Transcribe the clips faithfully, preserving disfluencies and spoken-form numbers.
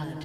blood.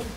Red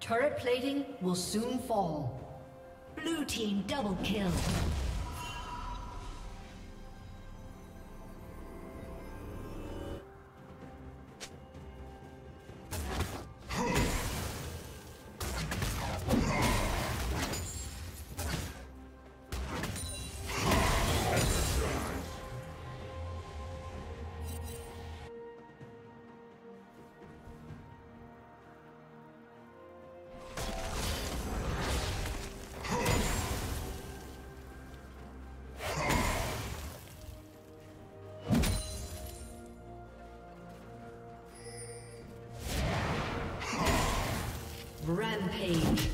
Turret plating will soon fall. Blue team double kill. Rampage.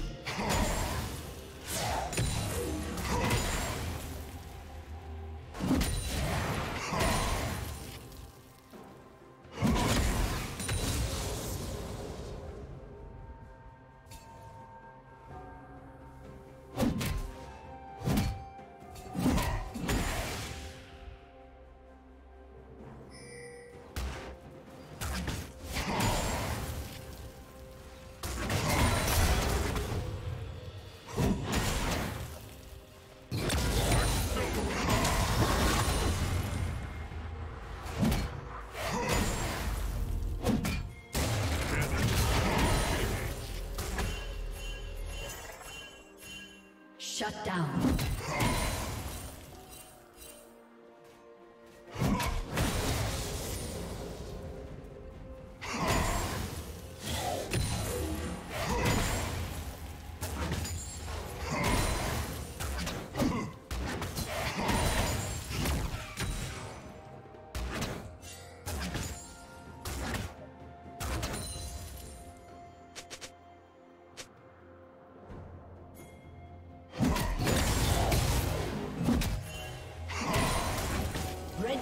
Shut down.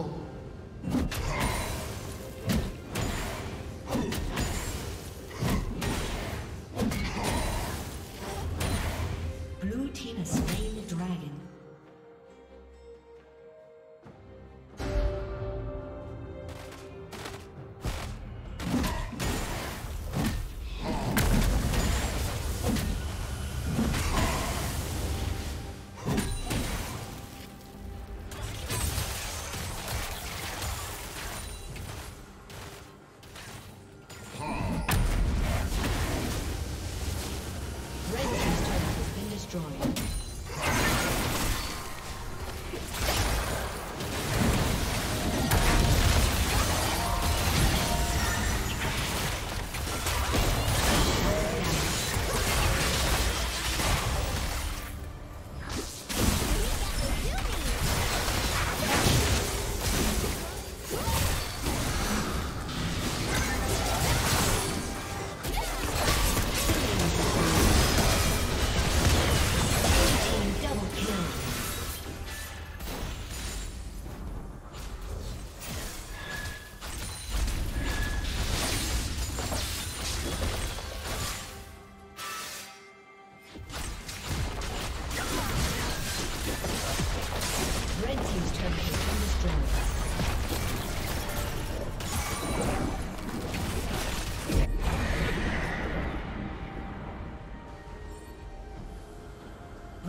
Unstoppable. Blue team has slain the dragon.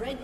Red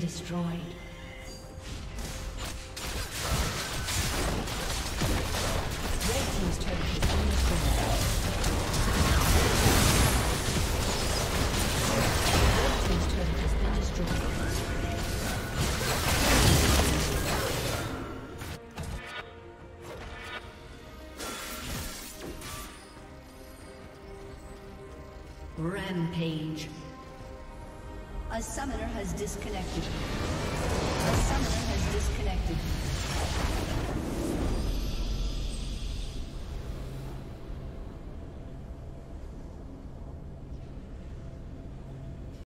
Destroyed. A summoner has disconnected. A summoner has disconnected.